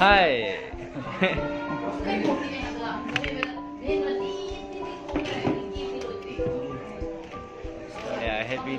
Hi. Yeah, happy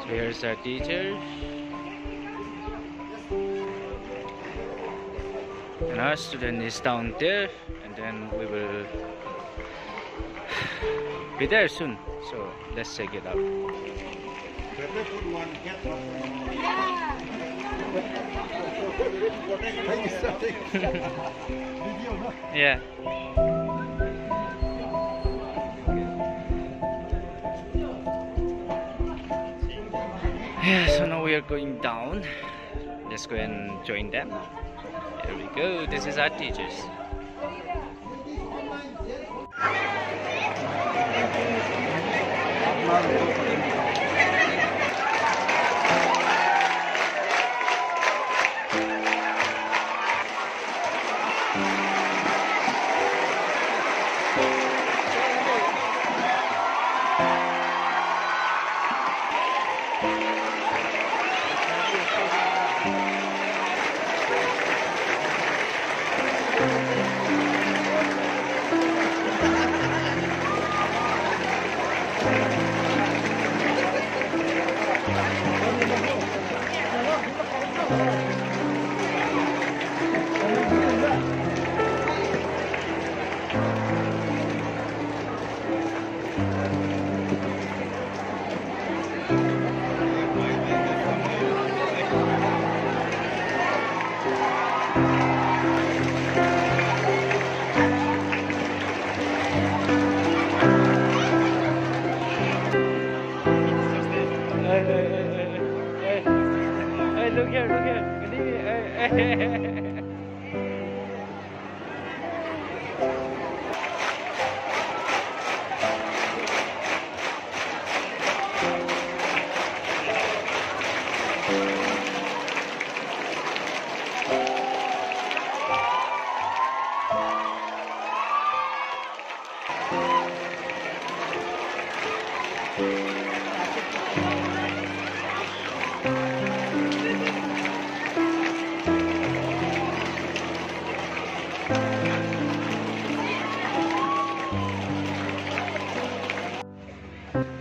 So here's our teachers and our student is down there, and then we will be there soon, so let's check it out. Yeah. Yeah, so now we are going down. Let's go and join them. There we go. This is our teachers.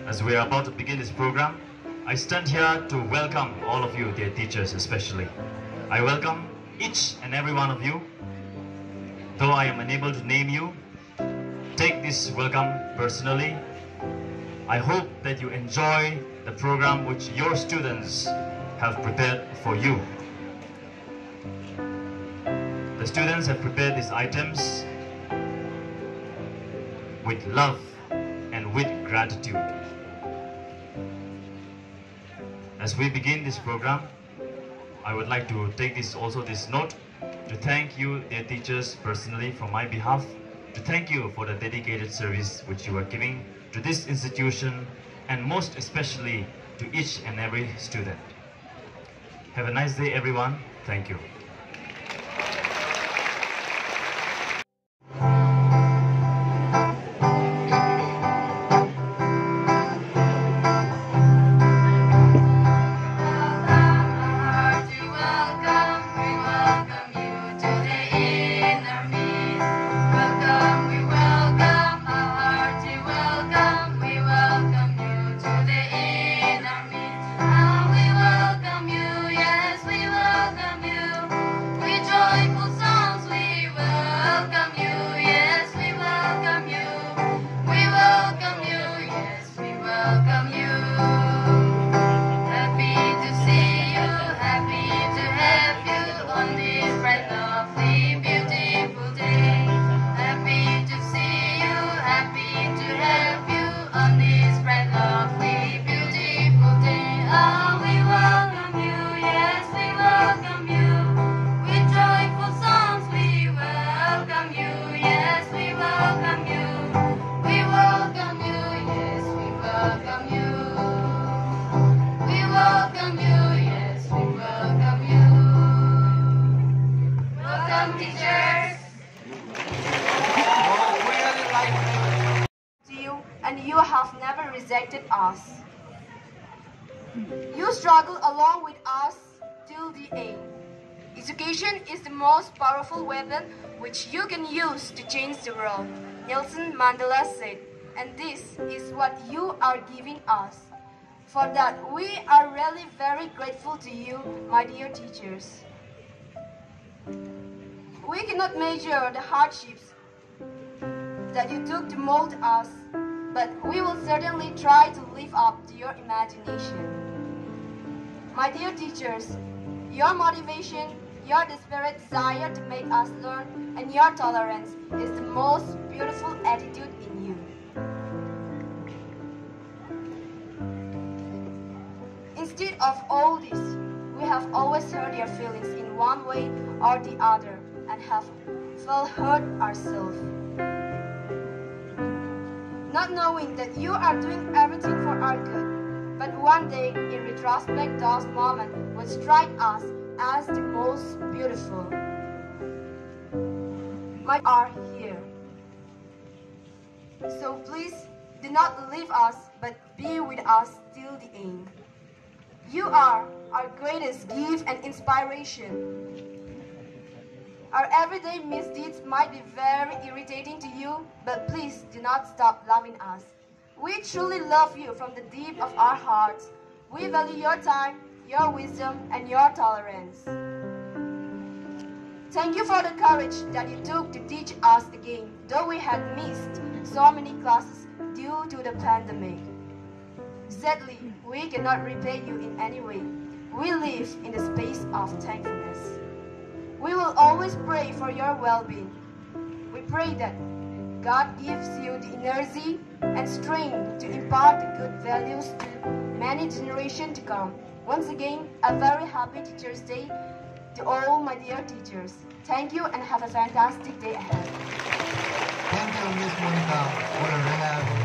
As we are about to begin this program, I stand here to welcome all of you, dear teachers especially. I welcome each and every one of you. Though I am unable to name you, take this welcome personally. I hope that you enjoy the program which your students have prepared for you. The students have prepared these items with love and with gratitude. As we begin this program, I would like to take this note to thank you, dear teachers, personally from my behalf, to thank you for the dedicated service which you are giving to this institution and most especially to each and every student. Have a nice day, everyone. Thank you. from teachers. To you, and you have never rejected us. You struggle along with us till the end. Education is the most powerful weapon which you can use to change the world, Nelson Mandela said, and this is what you are giving us. For that, we are really very grateful to you, my dear teachers. We cannot measure the hardships that you took to mold us, but we will certainly try to live up to your imagination. My dear teachers, your motivation, your desperate desire to make us learn, and your tolerance is the most beautiful attitude in you. Instead of all this, we have always hurt your feelings in one way or the other and have felt hurt ourselves. Not knowing that you are doing everything for our good, but one day, in retrospect, those moments would strike us as the most beautiful. We are here. So please, do not leave us, but be with us till the end. You are our greatest gift and inspiration. Our everyday misdeeds might be very irritating to you, but please do not stop loving us. We truly love you from the deep of our hearts. We value your time, your wisdom, and your tolerance. Thank you for the courage that you took to teach us again, though we had missed so many classes due to the pandemic. Sadly, we cannot repay you in any way. We live in the space of thankfulness. We will always pray for your well-being. We pray that God gives you the energy and strength to impart the good values to many generations to come. Once again, a very happy Teachers' Day to all my dear teachers. Thank you and have a fantastic day ahead. Thank you, Miss Monica, for a reliable.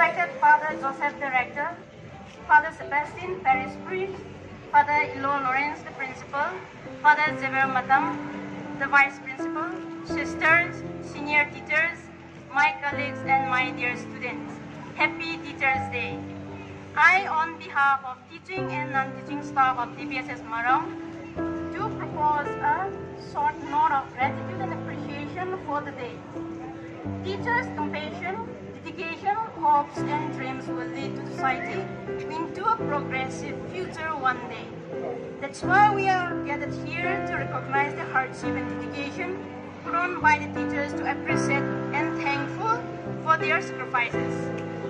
elected Father Joseph, Director, Father Sebastian, Parish Priest, Father Elo Lawrence, the Principal, Father Zever Madame, the Vice Principal, sisters, senior teachers, my colleagues and my dear students. Happy Teachers' Day. I, on behalf of teaching and non-teaching staff of DBHSS Marang, do propose a short note of gratitude and appreciation for the day. Teachers' compassion, dedication, hopes and dreams will lead to society into a progressive future one day. That's why we are gathered here to recognize the hardship and dedication put on by the teachers, to appreciate and thankful for their sacrifices.